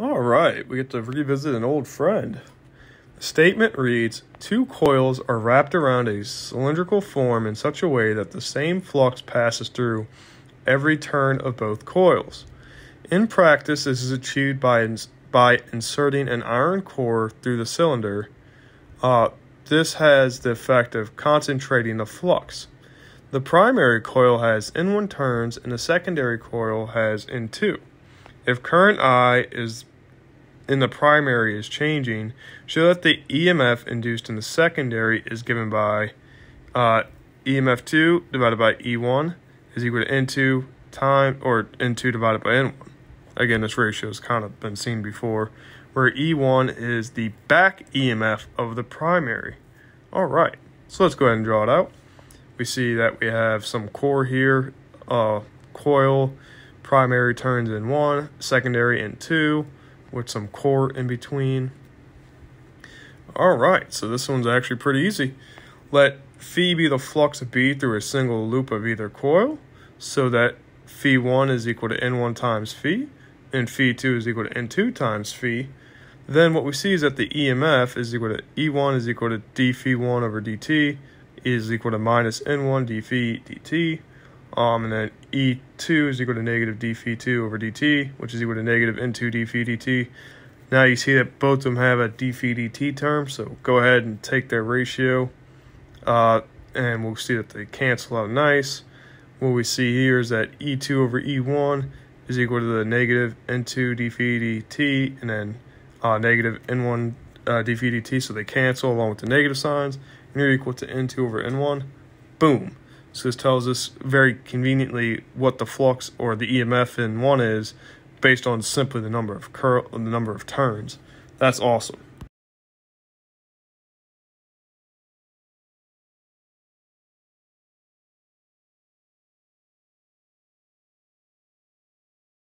All right, we get to revisit an old friend. The statement reads, two coils are wrapped around a cylindrical form in such a way that the same flux passes through every turn of both coils. In practice, this is achieved by inserting an iron core through the cylinder. This has the effect of concentrating the flux. The primary coil has N1 turns and the secondary coil has N2. If current I is in the primary is changing, show that the EMF induced in the secondary is given by EMF2 divided by E1 is equal to N2 time, or N2 divided by N1. Again, this ratio has kind of been seen before, where E1 is the back EMF of the primary. All right, so let's go ahead and draw it out. We see that we have some core here, coil, primary turns in one, secondary in two, with some core in between. All right, so this one's actually pretty easy. Let phi be the flux of B through a single loop of either coil, so that phi1 is equal to N1 times phi, and phi2 is equal to N2 times phi. Then what we see is that the EMF is equal to E1 is equal to d phi1 over dt is equal to minus N1 d phi dt. And then E2 is equal to negative d phi 2 over dt, which is equal to negative N2 d phi dt. Now you see that both of them have a d phi dt term, so go ahead and take their ratio, and we'll see that they cancel out nice. What we see here is that E2 over E1 is equal to the negative N2 d phi dt, and then negative N1 d phi dt, so they cancel along with the negative signs, and they're equal to N2 over N1. Boom. So this tells us very conveniently what the flux or the EMF in one is, based on simply the number of turns. That's awesome.